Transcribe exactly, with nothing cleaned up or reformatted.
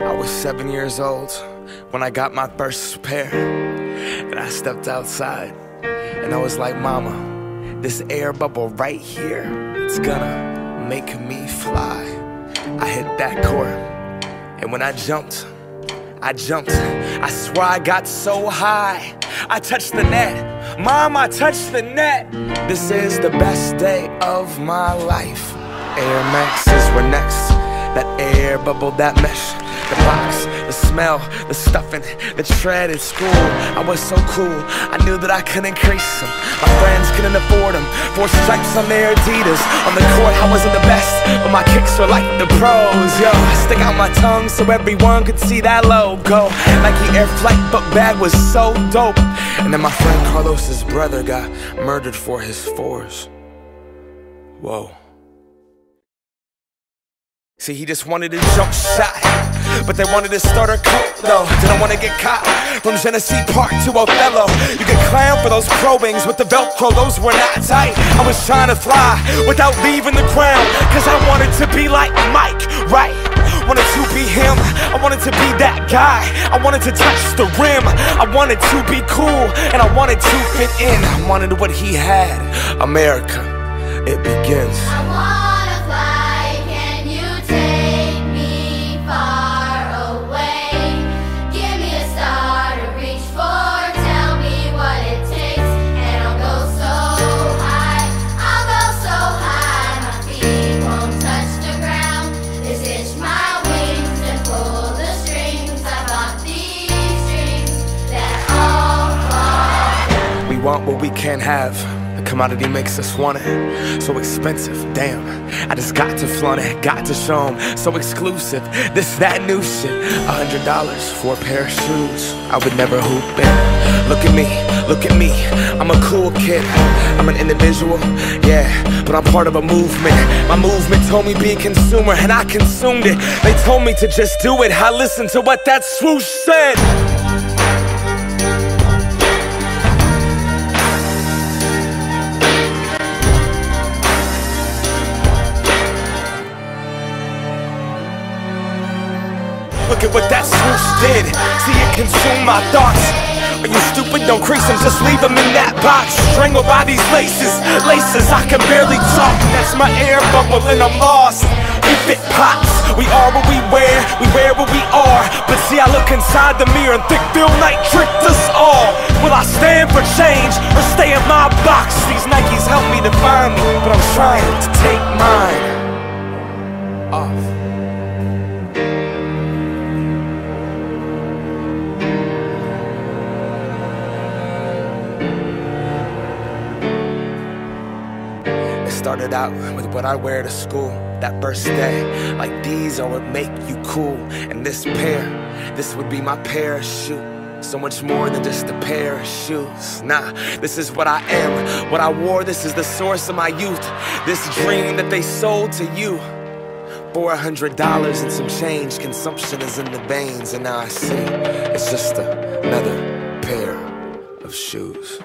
I was seven years old when I got my first pair, and I stepped outside and I was like, Mama, this air bubble right here, it's gonna make me fly. I hit that court, and when I jumped, I jumped, I swear I got so high, I touched the net. Mom, I touched the net. This is the best day of my life. Air Maxes were next. That air bubble, that mesh, the box, the smell, the stuffing, the tread at school. I was so cool, I knew that I couldn't crease them. My friends couldn't afford them. Four stripes on their Adidas. On the court, I wasn't the best, but my kicks were like the pros. Yo, I stick out my tongue so everyone could see that logo. Nike Air Flight book bag was so dope. And then my friend Carlos's brother got murdered for his fours. Whoa. See, he just wanted a jump shot, but they wanted to start a cult though. Didn't want to get caught. From Genesee Park to Othello, you could clown for those probings with the Velcro. Those were not tight. I was trying to fly without leaving the ground, cause I wanted to be like Mike, right? Wanted to be him, I wanted to be that guy. I wanted to touch the rim, I wanted to be cool, and I wanted to fit in. I wanted what he had. America, it begins. I wanna fly. We want what we can't have. The commodity makes us want it. So expensive, damn. I just got to flaunt it, got to show 'em. So exclusive, this, that new shit. A hundred dollars for a pair of shoes I would never hoop in. Look at me, look at me. I'm a cool kid, I'm an individual, yeah, but I'm part of a movement. My movement told me be a consumer, and I consumed it. They told me to just do it. I listened to what that swoosh said. Look at what that swoosh did. See it consume my thoughts. Are you stupid? Don't crease them, just leave them in that box. Strangled by these laces, laces, I can barely talk. That's my air bubble and I'm lost. If it pops, we are what we wear, we wear what we are. But see, I look inside the mirror and think Phil Knight tricked us all. Will I stand for change or stay in my box? These Nikes help me define me, but I'm trying to take mine off. Started out with what I wear to school that first day. Like, these are what make you cool. And this pair, this would be my parachute. So much more than just a pair of shoes. Nah, this is what I am, what I wore. This is the source of my youth. This dream that they sold to you. Four hundred dollars and some change. Consumption is in the veins. And now I see it's just another pair of shoes.